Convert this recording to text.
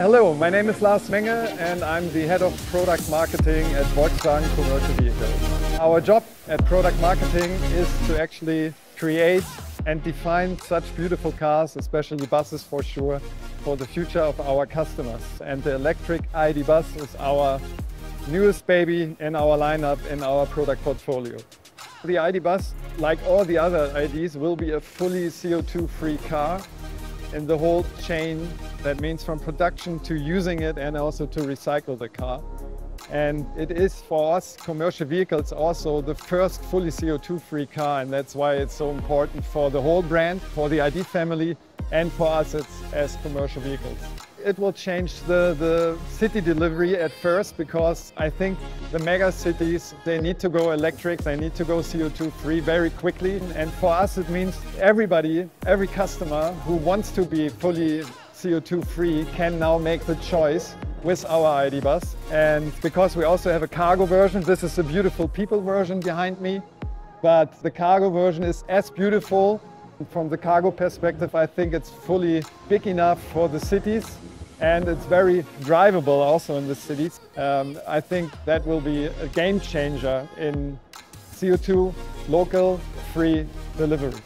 Hello, my name is Lars Menge and I'm the head of product marketing at Volkswagen Commercial Vehicles. Our job at product marketing is to actually create and define such beautiful cars, especially buses for sure, for the future of our customers. And the electric ID Buzz is our newest baby in our lineup, in our product portfolio. The ID Buzz, like all the other IDs, will be a fully CO2-free car in the whole chain. That means from production to using it and also to recycle the car. And it is for us, commercial vehicles, also the first fully CO2-free car, and that's why it's so important for the whole brand, for the ID family, and for us as commercial vehicles. It will change the city delivery at first, because I think the mega cities, they need to go electric, they need to go CO2-free very quickly. And for us it means everybody, every customer who wants to be fully CO2-free can now make the choice with our ID Buzz. And because we also have a cargo version, this is a beautiful people version behind me, but the cargo version is as beautiful. From the cargo perspective, I think it's fully big enough for the cities, and it's very drivable also in the cities. I think that will be a game changer in CO2 local free delivery.